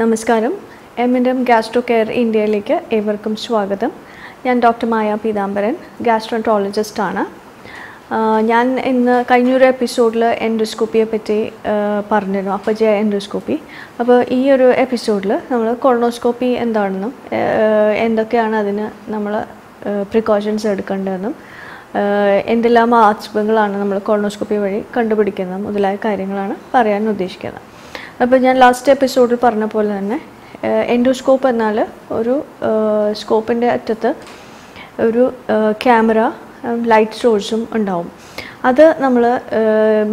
Namaskaram, M&M Gastro Care India like Everkum Swagadam. I am Dr. Maya Peethambaran, gastroenterologist. Yan in the Kainura episode la endoscopy pete parneno, apaja endoscopy. Upper ear episode la number colonoscopy and darnum, and the Kiana number precautions at Kandanum. In the Lama Arts Bangalana number colonoscopy very contributing the like Iringlana, Pariano Dishkana. Upper Jan last episode Parnapolana endoscope anala or scope in the attata or camera. Light source undavum adu nammal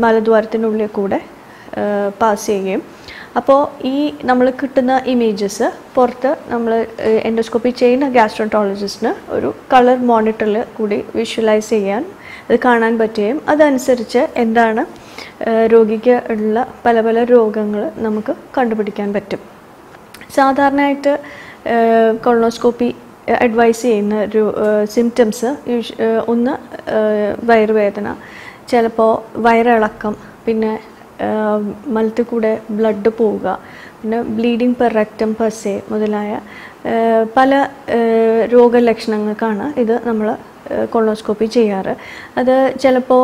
maladwarathinulle koode pass cheyum appo ee nammal kittuna images porthu nammal endoscopy cheyna gastroenterologist ne oru color monitor il koodi visualize cheyan idu kaanan pattiyum adu anusariche endana rogike ulla pala pala rogangal namukku kandupidikkan pattum sadharanayittu colonoscopy advice symptoms ഒന്ന് വയറുവേദന ചിലപ്പോൾ വയറിളക്കം പിന്നെ മലത്തിൽ കൂടെ blood പോവുക പിന്നെ bleeding per rectum per se മുതലായ പല രോഗലക്ഷണങ്ങൾക്കാണ് ഇത് നമ്മൾ കൊളോനോസ്കോപ്പി ചെയ്യാറ് അത് ചിലപ്പോൾ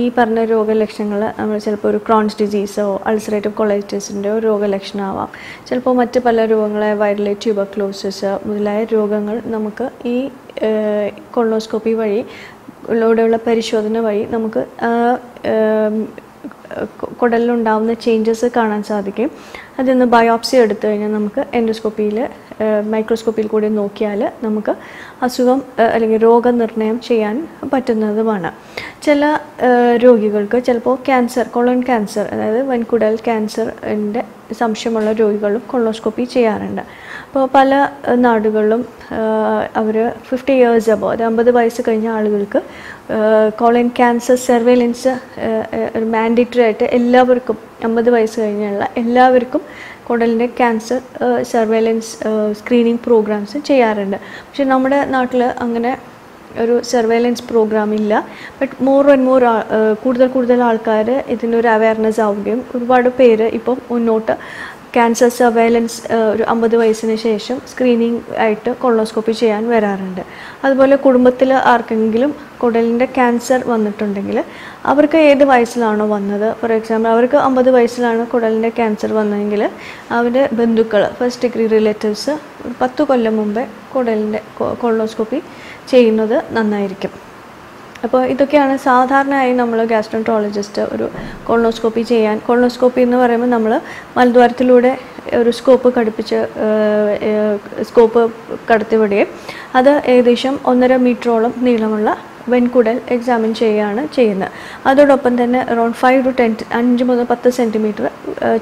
ഈ പറഞ്ഞ രോഗലക്ഷണങ്ങൾ നമ്മൾ ചിലപ്പോൾ ഒരു ക്രോൺസ് ഡിസീസോ അൾസറേറ്റീവ് കൊളൈറ്റിസിന്റെ രോഗലക്ഷണമാവാം ചിലപ്പോൾ മറ്റു പല രോഗങ്ങളെ വൈറൽ ട്യൂബർക്ലോസിസ് മുതലായ രോഗങ്ങൾ നമുക്ക് ഈ കൊളോനോസ്കോപ്പി വഴി ഉള്ള പരിശോധന വഴി നമുക്ക് കുടലിൽ ഉണ്ടാകുന്ന ചേഞ്ചസ് കാണാൻ സാധിക്കും അതിന്ന് ബയോപ്സി എടുത്തു കഴിഞ്ഞാൽ നമുക്ക് എൻഡോസ്കോപ്പിയിൽ മൈക്രോസ്കോപ്പിൽ കൂടി നോക്കിയാൽ നമുക്ക് അസുഖം അല്ലെങ്കിൽ രോഗനിർണയം ചെയ്യാൻ പറ്റുന്നതുമാണ് ചില രോഗികൾക്ക് ചിലപ്പോൾ ക്യാൻസർ കൊളൺ ക്യാൻസർ അതായത് വൻകുടൽ ക്യാൻസറിൻ്റെ സംശയമുള്ള രോഗികളും കൊളോനോസ്കോപ്പി ചെയ്യാറുണ്ട് അപ്പോൾ പല നാടുകളിലും അവർ 50 ഇയേഴ്സ് അബോ 50 വയസ്സ് കഴിഞ്ഞ ആളുകൾക്ക് കൊളൺ ക്യാൻസർ സർവൈലൻസ് ഒരു മാൻഡേറ്ററി ആയിട്ട് എല്ലാവർക്കും 50 വയസ്സ് കഴിഞ്ഞുള്ള എല്ലാവർക്കും കൊടലിൻ്റെ ക്യാൻസർ സർവൈലൻസ് സ്ക്രീനിങ് പ്രോഗ്രാംസ് ചെയ്യാറുണ്ട് പക്ഷേ നമ്മുടെ നാട്ടിൽ അങ്ങനെ ഒരു സർവൈലൻസ് പ്രോഗ്രാം ഇല്ല ബട്ട് മോർ ആൻഡ് മോർ കൂടുതൽ ആൾക്കാർ ഇതിനൊരു അവയർനെസ് ആവുകയും ഒരുപാട് പേര് ഇപ്പം മുന്നോട്ട് ക്യാൻസർ സർവൈലൻസ് ഒരു 50 വയസ്സിന് ശേഷം സ്ക്രീനിങ് ആയിട്ട് കൊളോനോസ്കോപ്പി ചെയ്യാൻ വരാറുണ്ട് അതുപോലെ കുടുംബത്തിൽ ആർക്കെങ്കിലും കുടലിൻ്റെ ക്യാൻസർ വന്നിട്ടുണ്ടെങ്കിൽ അവർക്ക് ഏത് വയസ്സിലാണോ വന്നത് ഫോർ എക്സാമ്പിൾ അവർക്ക് 50 വയസ്സിലാണ് കുടലിൻ്റെ ക്യാൻസർ വന്നതെങ്കിൽ അവരുടെ ബന്ധുക്കൾ ഫസ്റ്റ് ഡിഗ്രി റിലേറ്റീവ്സ് 10 കൊല്ലം മുമ്പേ കുടലിൻ്റെ കൊളോനോസ്കോപ്പി ചെയ്യുന്നത് നന്നായിരിക്കും അപ്പോൾ ഇതൊക്കെയാണ് സാധാരണയായി നമ്മൾ ഗാസ്ട്രോൻട്രോളജിസ്റ്റ് ഒരു കൊളോനോസ്കോപ്പി ചെയ്യാൻ കൊളോനോസ്കോപ്പി എന്ന് പറയുമ്പോൾ നമ്മൾ മലദ്വാരത്തിലൂടെ ഒരു സ്കോപ്പ് കടത്തിവിടുകയും അത് ഏകദേശം 1.5 മീറ്ററോളം നീളമുള്ള വെൺകുടൽ എക്സാമിൻ ചെയ്യുകയാണ് ചെയ്യുന്നത് അതോടൊപ്പം തന്നെ അറൌണ്ട് 5 മുതൽ 10 സെൻറ്റിമീറ്റർ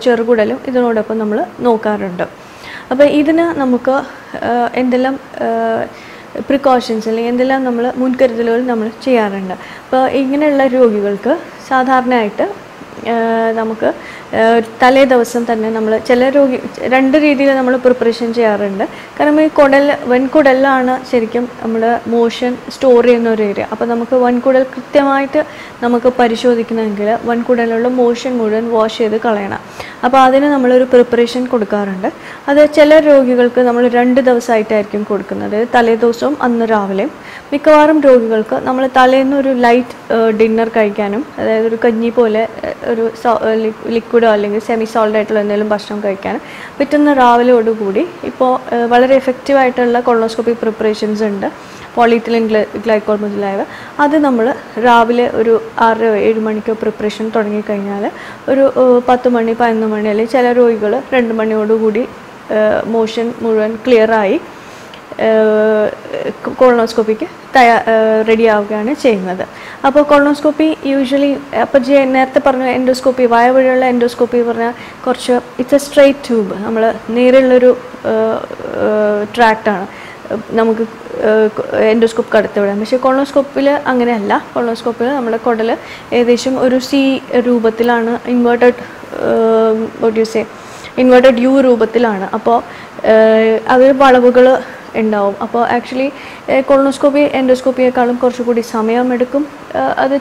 ചെറുകുടലും ഇതിനോടൊപ്പം നമ്മൾ നോക്കാറുണ്ട് അപ്പോൾ ഇതിന് നമുക്ക് എന്തെല്ലാം precautions അല്ലെങ്കിൽ എന്തെല്ലാം നമ്മൾ മുൻകരുതലുകൾ നമ്മൾ ചെയ്യാറുണ്ട് അപ്പോൾ ഇങ്ങനെയുള്ള രോഗികൾക്ക് സാധാരണയായിട്ട് നമുക്ക് തലേ ദിവസം തന്നെ നമ്മൾ ചില രോഗി രണ്ട് രീതിയിൽ നമ്മൾ പ്രിപ്പറേഷൻ ചെയ്യാറുണ്ട് കാരണം ഈ കുടൽ വൻകുടലാണ് ശരിക്കും നമ്മൾ മോഷൻ സ്റ്റോർ ചെയ്യുന്ന ഒരു ഏരിയ അപ്പോൾ നമുക്ക് വൻകുടൽ കൃത്യമായിട്ട് നമുക്ക് പരിശോധിക്കണമെങ്കിൽ വൻകുടലുള്ള മോഷൻ മുഴുവൻ വാഷ് ചെയ്ത് കളയണം അപ്പോൾ അതിന് നമ്മളൊരു പ്രിപ്പറേഷൻ കൊടുക്കാറുണ്ട് അത് ചില രോഗികൾക്ക് നമ്മൾ 2 ദിവസമായിട്ടായിരിക്കും കൊടുക്കുന്നത് തലേ ദിവസവും അന്ന് രാവിലെയും മിക്കവാറും രോഗികൾക്ക് നമ്മൾ തലേന്ന് ഒരു ലൈറ്റ് ഡിന്നർ കഴിക്കാനും അതായത് ഒരു കഞ്ഞി പോലെ ഒരു ലിക്വിഡോ അല്ലെങ്കിൽ സെമി സോൾഡ് ആയിട്ടുള്ള എന്തെങ്കിലും ഭക്ഷണം കഴിക്കാനും പിറ്റേന്ന് രാവിലെയോടുകൂടി ഇപ്പോൾ വളരെ എഫക്റ്റീവായിട്ടുള്ള കൊളോനോസ്കോപ്പി പ്രിപ്പറേഷൻസ് ഉണ്ട് പോളിയെത്തിലീൻ ഗ്ലൈക്കോൾ മുതലായവ അത് നമ്മൾ രാവിലെ ഒരു 6-7 മണിക്കോ പ്രിപ്പറേഷൻ തുടങ്ങിക്കഴിഞ്ഞാൽ ഒരു 10 മണി 11 മണി അല്ലെങ്കിൽ ചില രോഗികൾ 2 മണിയോടുകൂടി മോഷൻ മുഴുവൻ ക്ലിയറായി കൊളോനോസ്കോപ്പിക്ക് റെഡിയാവുകയാണ് ചെയ്യുന്നത് അപ്പോൾ കൊളോനോസ്കോപ്പി യൂഷ്വലി അപ്പോൾ നേരത്തെ പറഞ്ഞ എൻഡോസ്കോപ്പി വായ വഴിയുള്ള എൻഡോസ്കോപ്പി പറഞ്ഞാൽ കുറച്ച് ഇറ്റ്സ് എ സ്ട്രെയിറ്റ് ട്യൂബ് നമ്മൾ നേരെയുള്ളൊരു ട്രാക്റ്റാണ് നമുക്ക് എൻഡോസ്കോപ്പ് കടത്തിവിടാം പക്ഷേ കൊളോനോസ്കോപ്പിൽ അങ്ങനെയല്ല കൊളോനോസ്കോപ്പിൽ നമ്മുടെ കുടൽ ഏകദേശം ഒരു സി രൂപത്തിലാണ് ഇൻവേർട്ടഡ് യു രൂപത്തിലാണ് അപ്പോൾ അവർ വളവുകൾ ഉണ്ടാവും അപ്പോൾ ആക്ച്വലി കൊളോനോസ്കോപ്പി എൻഡോസ്കോപ്പിയേക്കാളും കുറച്ചുകൂടി സമയമെടുക്കും they would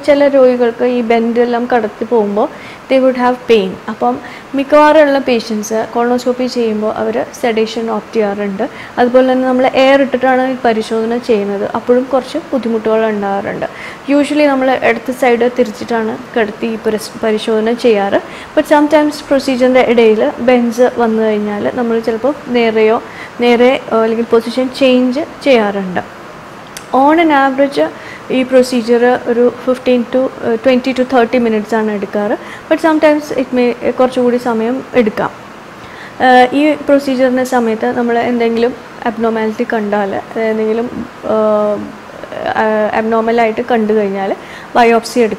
have pain. Upon Mikawara patients, colonoscopy chamber, our sedation optiaranda, as well as air return parishona chain, Apudum Korsha, Puthimutola and Aranda. Usually Namla at the side of Tirchitana, Kurti parishona chayara, but sometimes procedure the Adela, Benza, Vanda inala, Namachelpo, Nereo, Nere, position change chayaranda. On an average, this procedure is 15 to 20 to 30 minutes, but sometimes it may take a little time. This procedure is abnormality, biopsy,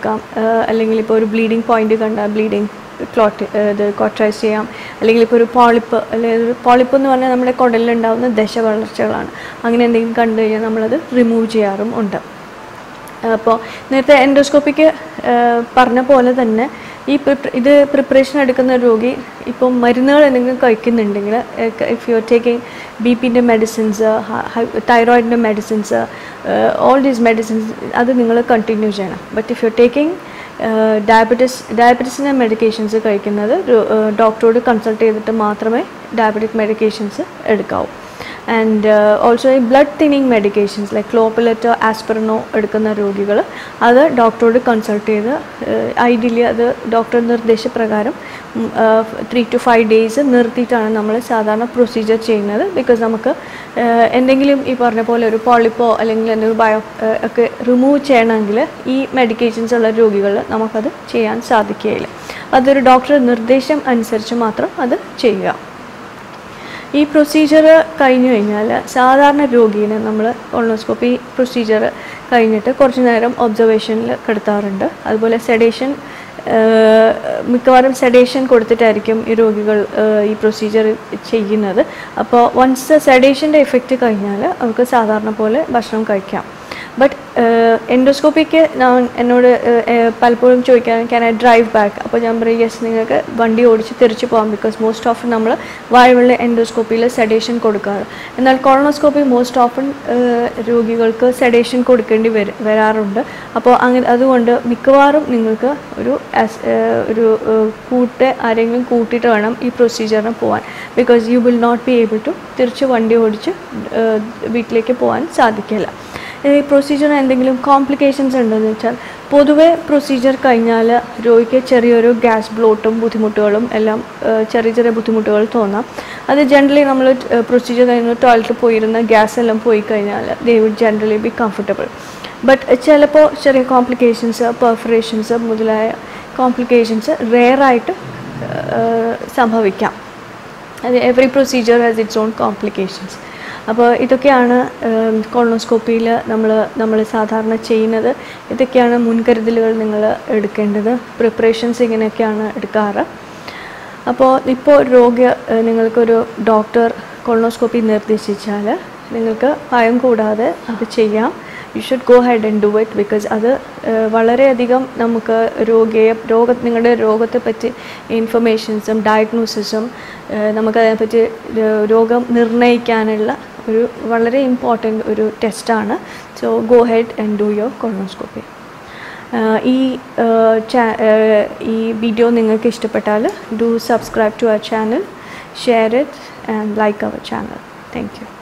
bleeding point, bleeding clot, the cauterize ചെയ്യാം അല്ലെങ്കിൽ ഇപ്പോ ഒരു polyp അല്ലെങ്കിൽ polyp എന്ന് പറഞ്ഞാൽ നമ്മുടെ കുടലിൽ ഉണ്ടാവുന്ന ദശവളർച്ചകളാണ് അങ്ങനെ എന്തെങ്കിലും കണ്ടു കഴിഞ്ഞാൽ നമ്മൾ അത് റിമൂവ് ചെയ്യാറും ഉണ്ട് അപ്പോൾ നേരത്തെ എൻഡോസ്കോപ്പിക്ക് പറഞ്ഞ പോലെ തന്നെ ഈ ഇത് പ്രിപ്പറേഷൻ എടുക്കുന്ന രോഗി ഇപ്പോ മരുന്നുകൾ എന്തെങ്കിലും കഴിക്കുന്നുണ്ടെങ്കിൽ if you are taking BPന്റെ medicines, thyroidന്റെ medicines, all these medicines അത് നിങ്ങൾ continue ചെയ്യണം. But if you are taking diabetes medications doctor to consult diabetic medications and also blood thinning medications like clopidogrel, aspirino edukana other doctor to consult ideally doctor nirdesha prakaram 3 to 5 days nirthitana nammal sadhana procedure cheynadu because namakku endengilum ee parna pole oru polypo allengil endu bio okke remove cheyanengil ee medications ulla rogigala namakku cheyan sadhikkilla adu oru doctor nirdesham anusarichu matram adu cheya. This procedure is സാധാരണ രോഗിയെ നമ്മൾ colonoscopy procedure കഴിഞ്ഞിട്ട് കുറച്ചു നേരം ഒബ്സർവേഷനിൽ കിടത്താറുണ്ട്. അതുപോലെ sedation മിക്കവാറും sedation കൊടുത്തിട്ടായിരിക്കും ഈ രോഗികൾ ഈ പ്രൊസീജർ ചെയ്യുന്നത്. അപ്പോൾ വൺസ് സെഡേഷന്റെ എഫക്റ്റ് കഴിഞ്ഞാൽ അവർക്ക് സാധാരണ പോലെ ഭക്ഷണം കഴിക്കാം. But endoscopy ke enodu palporum choikkan can I drive back appo njan paray yes ningalku vandi odichu thirichu povam because most often nammal vayulle endoscopy la sedation kodukkara ennal colonoscopy most often rogigalku sedation kodukendi vararundu appo adu kondu mikkavarum ningalku oru kootte arengilum kootittu venam ee procedure na povan because you will not be able to thirichu vandi odichu veetlekku povan sadhikkilla. This procedure has complications. The procedure has gas bloat and generally, the procedure has gas and they would generally be comfortable. But there are complications, perforations, complications rare. Every procedure has its own complications. Now, this is colonoscopy. Preparations doctor colonoscopy. You should go ahead and do it because other information, some diagnosis, very important test. So go ahead and do your colonoscopy. This video, do subscribe to our channel, share it and like our channel. Thank you.